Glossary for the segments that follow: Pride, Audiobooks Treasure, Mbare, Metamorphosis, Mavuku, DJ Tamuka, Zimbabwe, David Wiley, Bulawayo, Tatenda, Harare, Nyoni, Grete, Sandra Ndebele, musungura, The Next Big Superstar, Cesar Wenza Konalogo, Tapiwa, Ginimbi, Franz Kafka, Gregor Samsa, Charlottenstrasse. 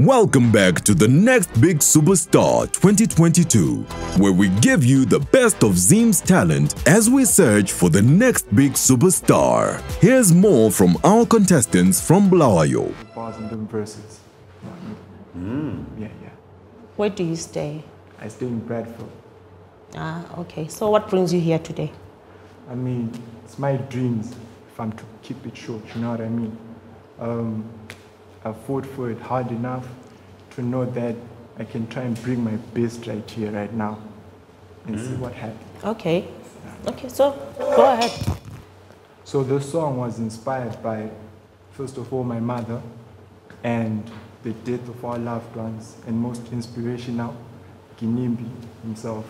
Welcome back to the Next Big Superstar 2022, where we give you the best of Zim's talent as we search for the next big superstar. Here's more from our contestants from Bulawayo. Where do you stay? I stay in Bradford. Ah, okay. So what brings you here today? I mean, it's my dreams, if I'm to keep it short, you know what I mean? I fought for it hard enough to know that I can try and bring my best right here, right now, and see what happens. Okay. Okay, so go ahead. So this song was inspired by, first of all, my mother and the death of our loved ones, and most inspirational, Ginimbi himself.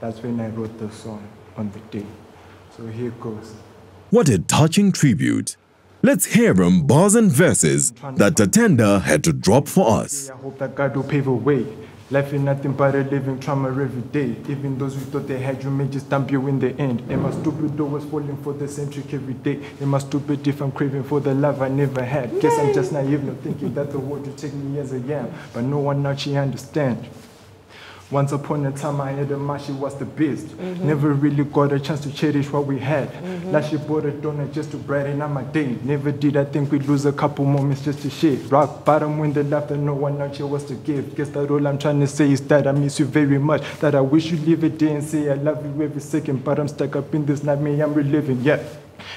That's when I wrote the song on the day. So here goes. What a touching tribute. Let's hear them bars and verses that Tatenda had to drop for us. I hope that God will pave a way. Life is nothing but a living trauma every day. Even those who thought they had you may just dump you in the end. And my stupid door was falling for the centric every day. And my stupid if I'm craving for the love I never had. Guess I'm just naive, not thinking that the world will take me as I am. But no one now she understands. Once upon a time, I had a ma, she was the best. Never really got a chance to cherish what we had. Like she bought a donut just to brighten up my day. Never did I think we'd lose a couple moments just to share. Rock bottom when the laughter no one out here was to give. Guess that all I'm trying to say is that I miss you very much. That I wish you'd live a day and say I love you every second. But I'm stuck up in this nightmare I'm reliving. Yeah,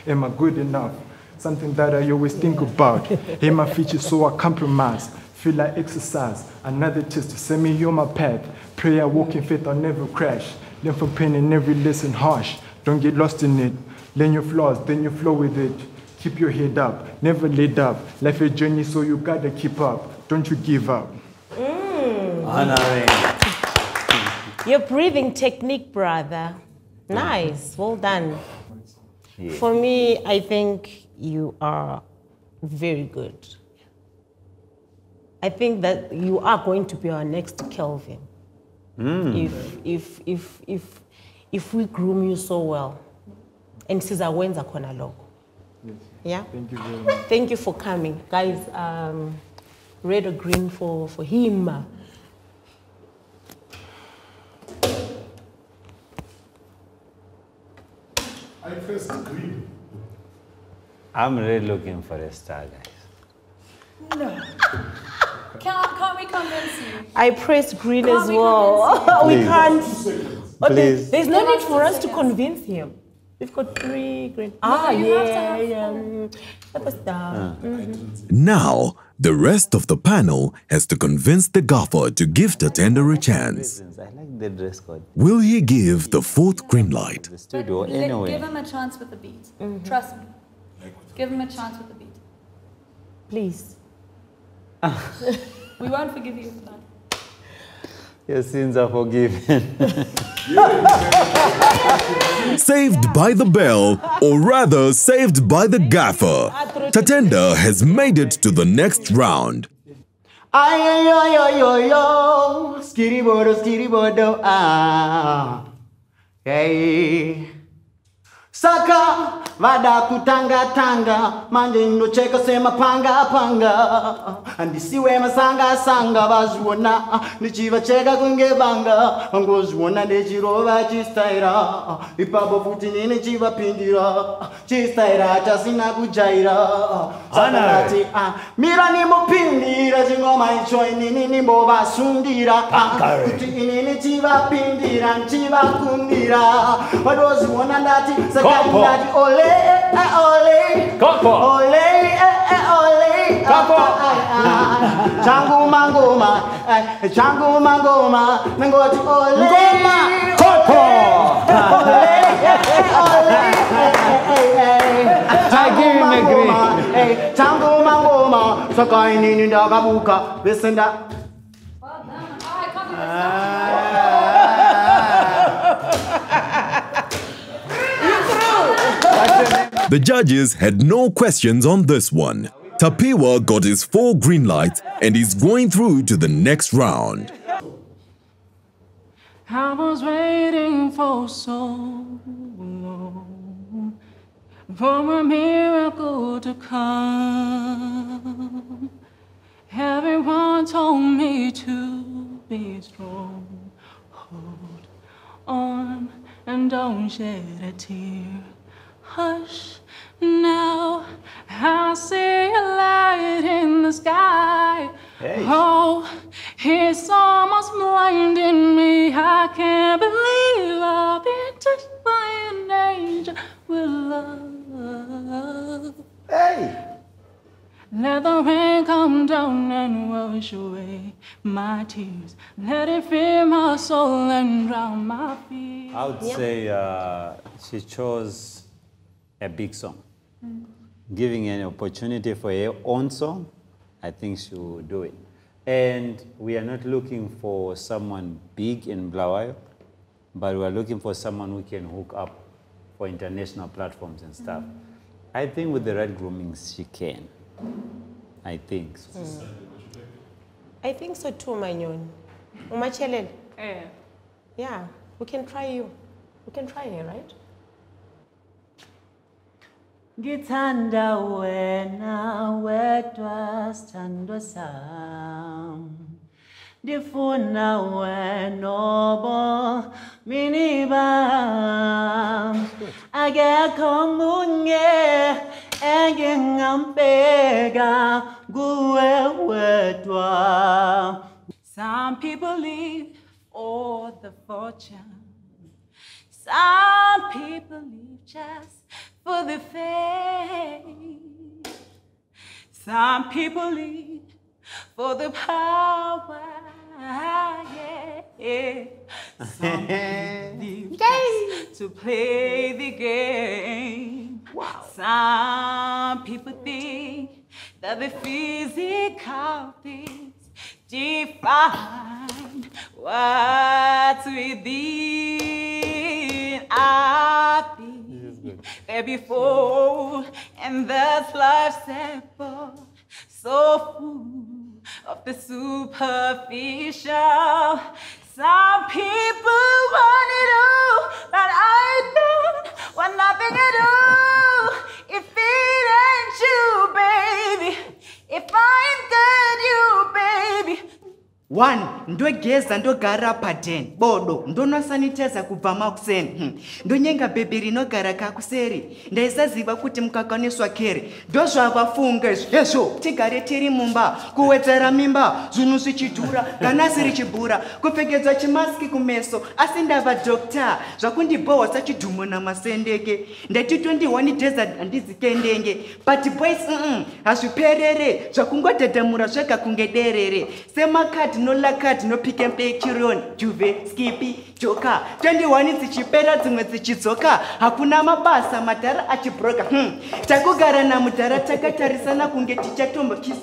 am I good enough? Something that I always think about. Hate my features, so I compromise. Feel like exercise, another test to send me on my path. Prayer, walk in faith, I'll never crash. Learn from pain and every lesson harsh. Don't get lost in it. Learn your flaws, then you flow with it. Keep your head up, never laid up. Life a journey, so you gotta keep up. Don't you give up. Your breathing technique, brother. Nice, well done. Yeah. For me, I think you are very good. I think that you are going to be our next Kelvin. If we groom you so well. And Cesar Wenza Konalogo. Yeah? Thank you very much. Thank you for coming. Guys, red or green for him. I first green. I'm really looking for a star, guys. No. Can't we convince you? I press green as well. We can't. Okay, there's no need for us to convince him. We've got 3 green. Ah, yeah. Now, the rest of the panel has to convince the gaffer to give Tatenda a chance. Will he give the 4th green light? Give him a chance with the beat. Trust me. Give him a chance with the beat. Please. We won't forgive you for that. Your sins are forgiven. Saved by the bell, or rather saved by the gaffer, Tatenda has made it to the next round. Saka vada kutanga tanga manje ndocheka sema panga panga andisiwe masanga sanga vazvona ndichivacheka kunge banga angozvona ndechirova chistaira ipapo futi nene chivapindira chistaira chasina kujaira sanati mira nimupindira chingoma icho inini nimbovasundira kuti inini chivapindira nchivakundira vadozvona ndati The judges had no questions on this one. Tapiwa got his 4 green lights and he's going through to the next round. I was waiting for so long for a miracle to come. Everyone be strong. Hold on and don't shed a tear. Hush, now I see a light in the sky. Hey. Oh, it's almost blinding me. I can't believe I've been touched by an angel with love. Hey! Let the rain come down and wash away my tears. Let it fill my soul and drown my fears. I would say she chose a big song. Mm. Giving an opportunity for her own song, I think she will do it. And we are not looking for someone big in Bulawayo, but we are looking for someone who can hook up for international platforms and stuff. Mm. I think with the right groomings, she can. I think so. Mm. I think so too, my Nyoni. Umachelele. Yeah, we can try you. We can try her, right? Ngithanda wena wedwa sithando sam. Ndifuna wena obo mini bam. Akekho omunye engingambeka kuwe wedwa. Some people live for the fortune. Some people live just for the fame. Some people live for the power. Yeah. Some people live to play the game. Wow. Some people think that the physical things define what's within. I think they're before, and that's life simple. So full of the superficial. Some people want it all, but I don't want nothing at all. If it ain't you, baby, if I ain't got you, baby. One, ndo geza, ndo gara paten, bodo, ndo no sanitiza kubama kusen, ndo nyenga bebiri no gara kakuseri, ndeza ziba kuti mkakane swakeri, dozo abafunges, yeso, tigare tiri mumba, kuwetera mimba, zunusi chitura, ganasiri chibura, kupegezwa chimaski kumeso, asinda ba doctor, zwakundi boa sachi dumo na masendeke, ndeti 21 deza andizikendenge, but boys, asuperere, zwakungo tedamura shaka kungederere, sema kati no la kati no pick and pay chirion, juve, skippy, joka. 21 zichipera zichitsoka. Hakuna mabasa matara achibroka. Takugara na mutara takatarisana kungeticha tombo kiss.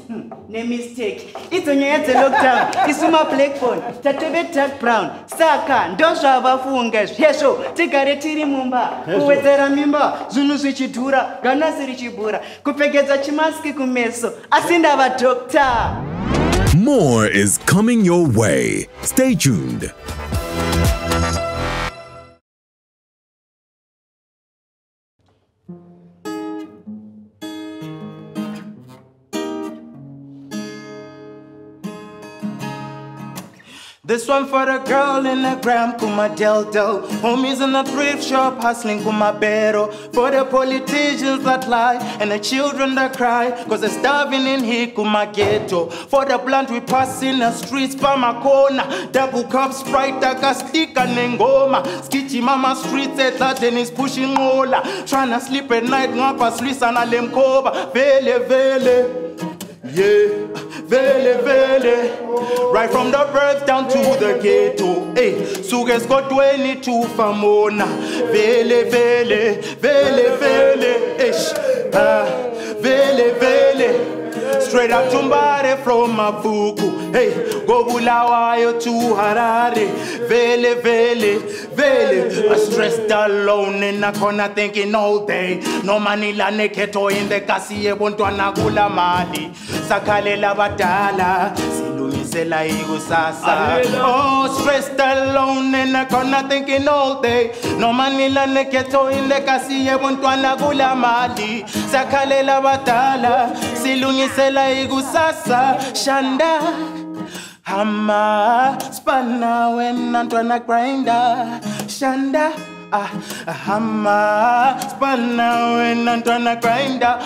Ne mistake. Izo nyoyadze lockdown. Isuma black phone. Tatebe dark brown. Saka ndozvo avafungas. Hesho tigare tiri mumba. Kuwedzera mimba. Zunu zichidhura. Ganasi richibura. Kupfekedzwa chimaski kumeso. Asinda va doctor. More is coming your way. Stay tuned. This one for the girl in the gram, kuma deldo. Homies in the thrift shop, hustling kuma bero. For the politicians that lie, and the children that cry, cause they're starving in here, kuma ghetto. For the blunt we pass in the streets, by my corner. Double cup Sprite, daga stick and ngoma. Skitchy mama streets, that is pushing mola. Tryna sleep at night, ngapa slis and alem koba. Vele, vele. Yeah, vele, vele. Right from the birth down to the ghetto. Hey, suges got 22 famona. Vele, vele, vele, vele. Ish, vele, vele. Straight up Tumbare from Mavuku. Hey, go Bulawayo to Harare. Vele, vele, vele. I stressed alone in a corner thinking all day. No manila neketo in the kasiye bonto anagula mali. Sakalela batala, silumisela igusasa. Oh, stressed alone in a corner thinking all day. No manila neketo in the kasiye bonto anagula mali. Sakalela batala, silumisela igusasa. Shanda. Hammer, spanner when I'm trying to grinder. Shanda, hammer, spanner when I'm trying to grinder.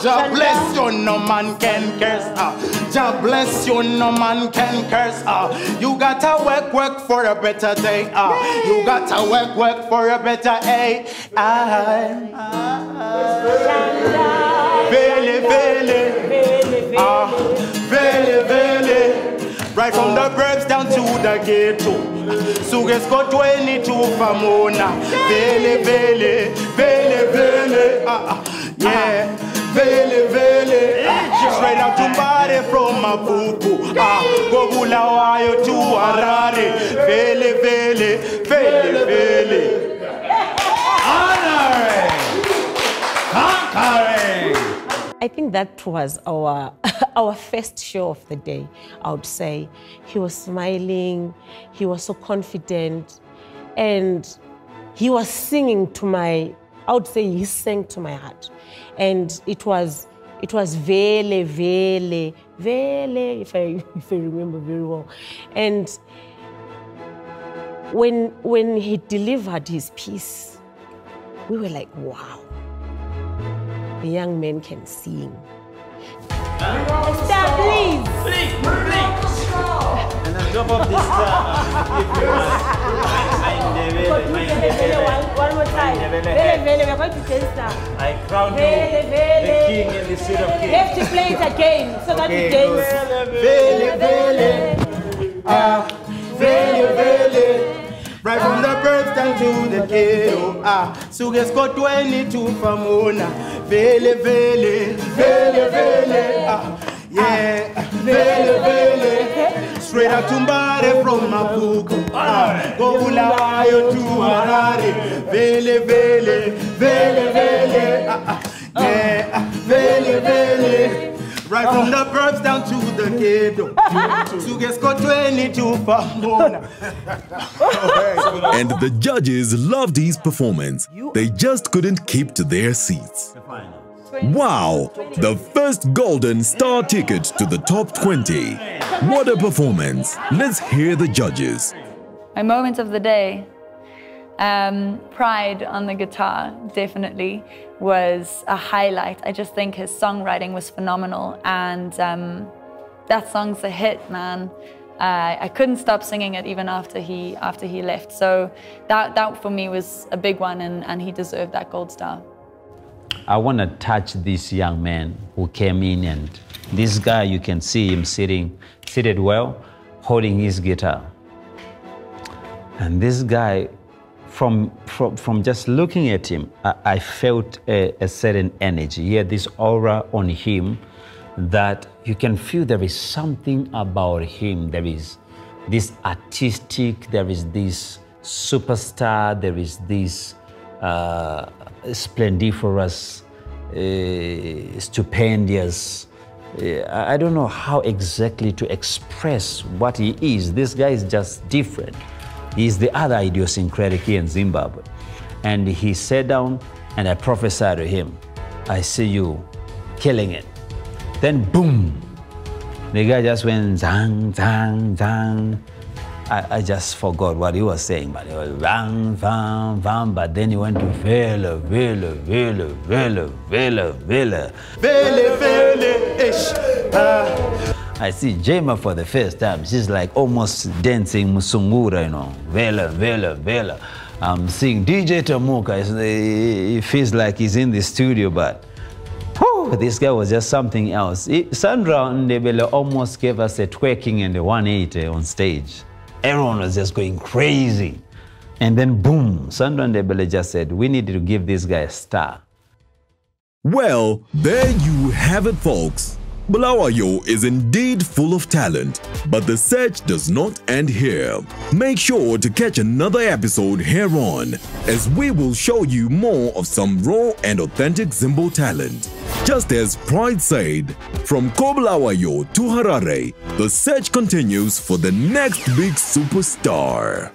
Jah bless you, no man can curse. Jah bless you, no man can curse. You gotta work for a better day. You gotta work for a better day. Vele, vele, vele, vele. Right from the burbs down to the ghetto. Suges got 22 famona. Vele, vele, vele, vele. Yeah, vele, vele. Straight out to Bari from Mapuku. Go Bulawayo to Harare. Vele, vele, vele, vele. Honore! Conquering! I think that was our first show of the day, I would say. He was smiling, he was so confident, and he was singing to my, I would say he sang to my heart. And it was vele, vele, vele, if I remember very well. And when he delivered his piece, we were like, wow. The young men can sing. Star, please! Please, please! And on top of this one more time. We're going to say star. I crown you the king and the seed of kings. Have to play it again so that we dance. Vele, vele. Vele, vele. Right from the birth down to the ghetto, Suges got 22 famona. Vele, vele, vele, vele, yeah, vele, vele. Straight out to Mbare from Mapuku, go Bulawayo to Harare. Vele, vele, vele, vele, yeah, vele, vele. Right from the burbs down to the ghetto. Suges got 22 famona. And the judges loved his performance. They just couldn't keep to their seats. Wow! The first golden star ticket to the top 20. What a performance. Let's hear the judges. My moments of the day. Pride on the guitar definitely was a highlight. I just think his songwriting was phenomenal, and that song's a hit, man. I couldn't stop singing it even after he left. So that for me was a big one, and he deserved that gold star. I want to touch this young man who came in, and this guy, you can see him seated well, holding his guitar, and this guy. From just looking at him, I felt a certain energy. He had this aura on him that you can feel there is something about him. There is this artistic, there is this superstar, there is this splendiferous, stupendous. I don't know how exactly to express what he is. This guy is just different. He's the other idiosyncratic here in Zimbabwe. And he sat down, and I prophesied to him, I see you killing it. Then boom, the guy just went zang, zang, zang. I just forgot what he was saying, but he was bang, bang, bang, but then he went to vele, vele, vele, vele, vele, vele. Vele, vele, ish. I see Jema for the first time. She's like almost dancing musungura, you know. Vela, vela, vela. I'm seeing DJ Tamuka. It feels like he's in the studio, but whew, this guy was just something else. Sandra Ndebele almost gave us a twerking and a 180 on stage. Everyone was just going crazy. And then boom, Sandra Ndebele just said, we need to give this guy a star. Well, there you have it, folks. Bulawayo is indeed full of talent, but the search does not end here. Make sure to catch another episode here on, as we will show you more of some raw and authentic Zimbo talent. Just as Pride said, from Bulawayo to Harare, the search continues for the next big superstar.